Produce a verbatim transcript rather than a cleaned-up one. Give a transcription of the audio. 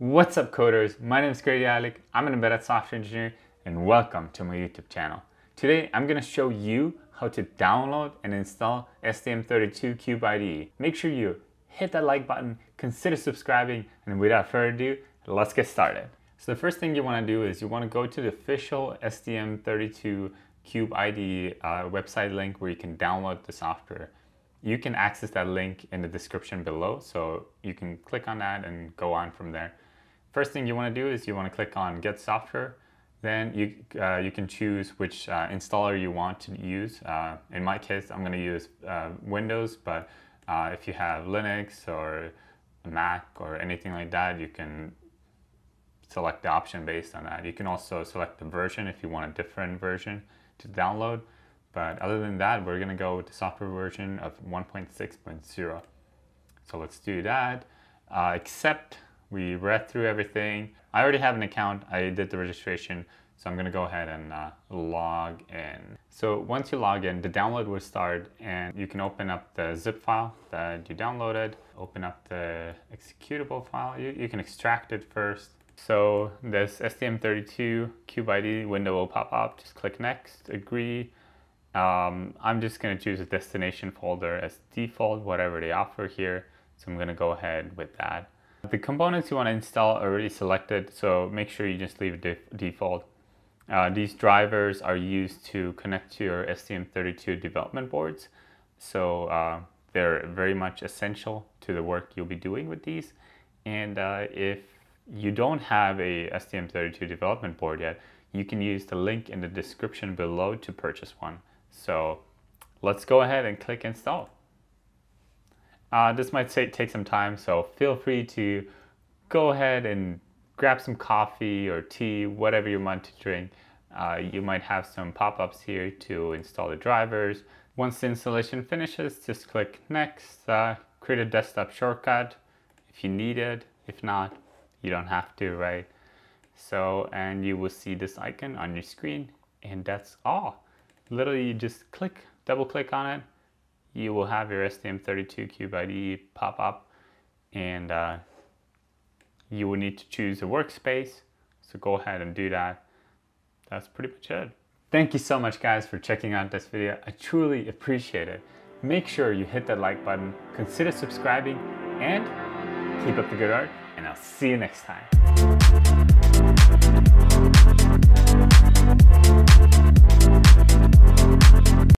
What's up, coders? My name is Greidi Ajalik. I'm an embedded software engineer, and welcome to my YouTube channel. Today, I'm going to show you how to download and install S T M thirty-two CubeIDE. Make sure you hit that like button, consider subscribing, and without further ado, let's get started. So the first thing you want to do is you want to go to the official S T M thirty-two CubeIDE uh, website link where you can download the software. You can access that link in the description below, so you can click on that and go on from there. First thing you want to do is you want to click on Get Software. Then you, uh, you can choose which uh, installer you want to use. Uh, in my case, I'm going to use uh, Windows, but uh, if you have Linux or Mac or anything like that, you can select the option based on that. You can also select the version if you want a different version to download. But other than that, we're going to go with the software version of one point six point zero. So let's do that, uh, except we read through everything. I already have an account. I did the registration, so I'm going to go ahead and uh, log in. So once you log in, the download will start, and you can open up the zip file that you downloaded, open up the executable file. You, you can extract it first. So this S T M thirty-two CubeIDE window will pop up. Just click Next, Agree. Um, I'm just going to choose a destination folder as default, whatever they offer here. So I'm going to go ahead with that. The components you want to install are already selected, so make sure you just leave it def default. Uh, these drivers are used to connect to your S T M thirty-two development boards. So uh, they're very much essential to the work you'll be doing with these. And uh, if you don't have a S T M thirty-two development board yet, you can use the link in the description below to purchase one. So let's go ahead and click install. Uh, this might say, take some time, so feel free to go ahead and grab some coffee or tea, whatever you want to drink. Uh, you might have some pop-ups here to install the drivers. Once the installation finishes, just click Next, uh, create a desktop shortcut if you need it. If not, you don't have to, right? So, and you will see this icon on your screen, and that's all. Literally, you just click, double click on it. You will have your S T M thirty-two CubeIDE pop up, and uh, you will need to choose a workspace. So go ahead and do that. That's pretty much it. Thank you so much, guys, for checking out this video. I truly appreciate it. Make sure you hit that like button, consider subscribing, and keep up the good art, and I'll see you next time.